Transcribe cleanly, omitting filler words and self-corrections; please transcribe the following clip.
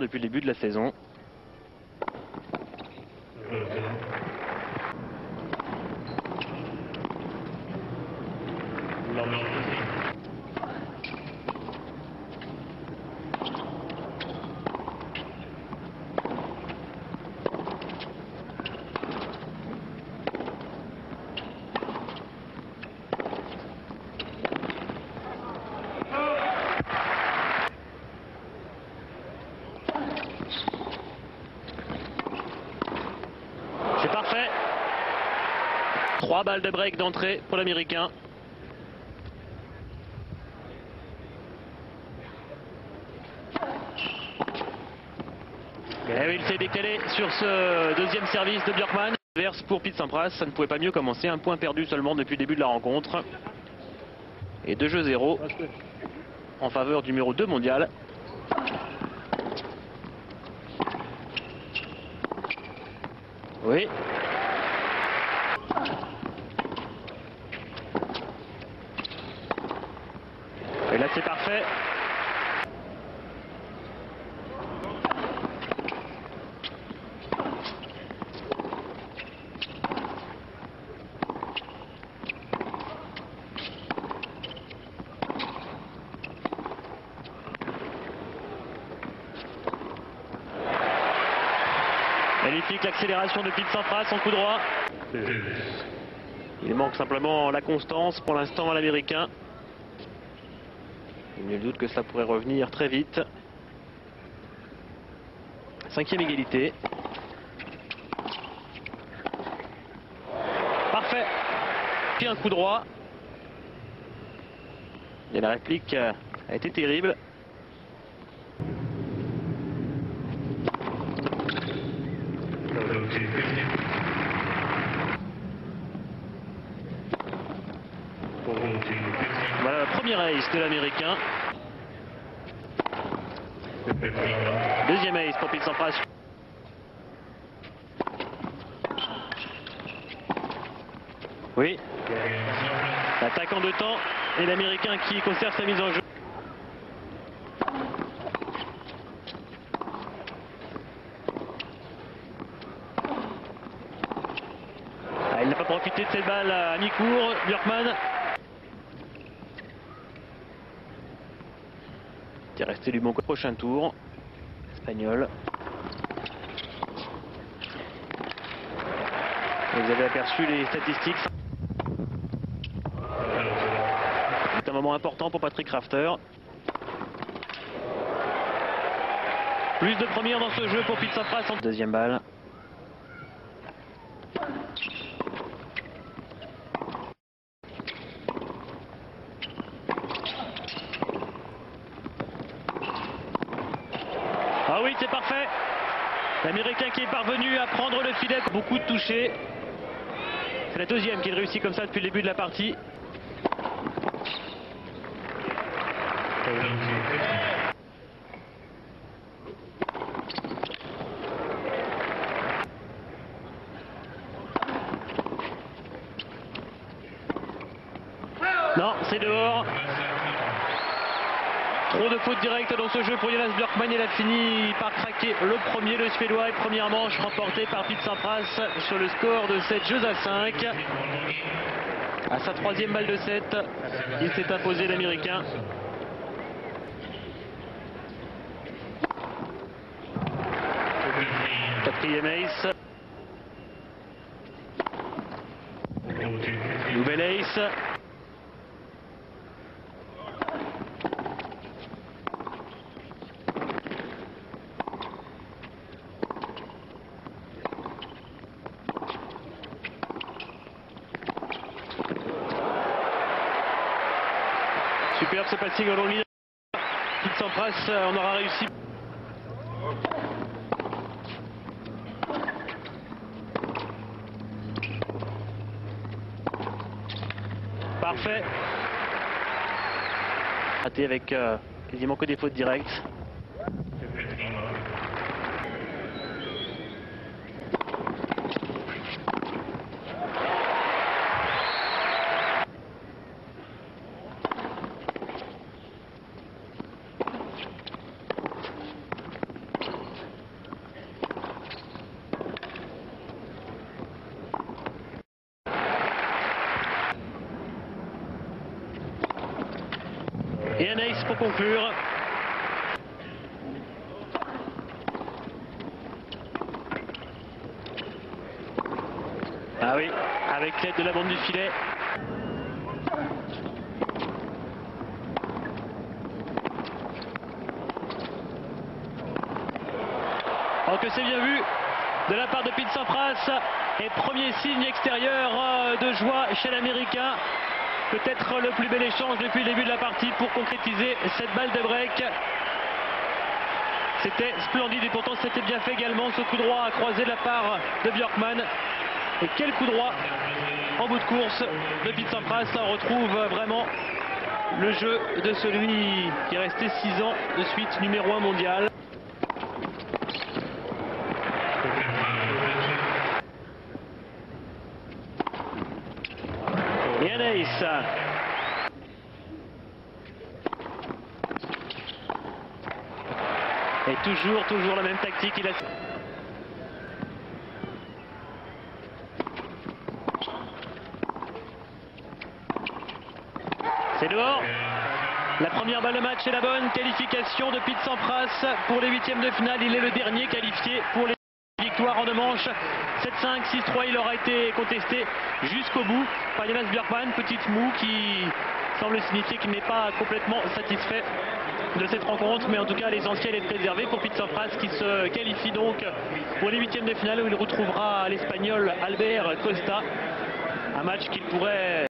Depuis le début de la saison. Parfait. 3 balles de break d'entrée pour l'Américain. Il s'est décalé sur ce deuxième service de Bjorkman. Verse pour Pete Sampras, ça ne pouvait pas mieux commencer. Un point perdu seulement depuis le début de la rencontre. Et 2-0 en faveur du numéro 2 mondial. Oui. Et là, c'est parfait. Magnifique l'accélération de Pete Sampras, son coup droit. Il manque simplement la constance pour l'instant à l'Américain. Il n'y a doute que ça pourrait revenir très vite. 5e égalité. Parfait. Puis un coup droit. Et la réplique a été terrible. Voilà la première ace de l'Américain. Deuxième ace pour Pete Sampras. Oui. L'attaque en 2 temps et l'Américain qui conserve sa mise en jeu. Il n'a pas profité de cette balle à mi-cours, Bjorkman. Il est resté du bon côté. Prochain tour, espagnol. Et vous avez aperçu les statistiques. C'est un moment important pour Patrick Rafter. Plus de premières dans ce jeu pour Pete Sampras. Deuxième balle. Ah oui, c'est parfait. L'Américain qui est parvenu à prendre le filet. Beaucoup de touchés. C'est la deuxième qui réussit comme ça depuis le début de la partie. Non, c'est dehors. Trop de fautes directes dans ce jeu pour Jonas Bjorkman. Il a fini par craquer le premier, le Suédois. Et première manche remportée par Pete Sampras sur le score de 7-5. À sa 3e balle de 7, il s'est imposé l'Américain. Quatrième ace. Nouvelle ace. Superbe ce passing au long leader. Pete Sampras on aura réussi. Parfait. Raté avec quasiment que des fautes directes. Ryan Ace pour conclure. Ah oui, avec l'aide de la bande du filet. Oh, que c'est bien vu de la part de Pete Sampras. Et premier signe extérieur de joie chez l'Américain. Peut-être le plus bel échange depuis le début de la partie pour concrétiser cette balle de break. C'était splendide et pourtant c'était bien fait également, ce coup droit à croiser de la part de Bjorkman. Et quel coup droit en bout de course de Pete Sampras. On retrouve vraiment le jeu de celui qui est resté 6 ans de suite numéro 1 mondial. Et toujours la même tactique. Il a... C'est dehors. La première balle de match est la bonne. Qualification de Pete Sampras pour les huitièmes de finale. Il est le dernier qualifié pour les victoires en deux manches. 7-5, 6-3, il aura été contesté jusqu'au bout par Jonas Bjorkman, petite moue qui semble signifier qu'il n'est pas complètement satisfait de cette rencontre, mais en tout cas l'essentiel est préservé pour Pete Sampras qui se qualifie donc pour les huitièmes de finale où il retrouvera l'Espagnol Albert Costa, un match qu'il pourrait...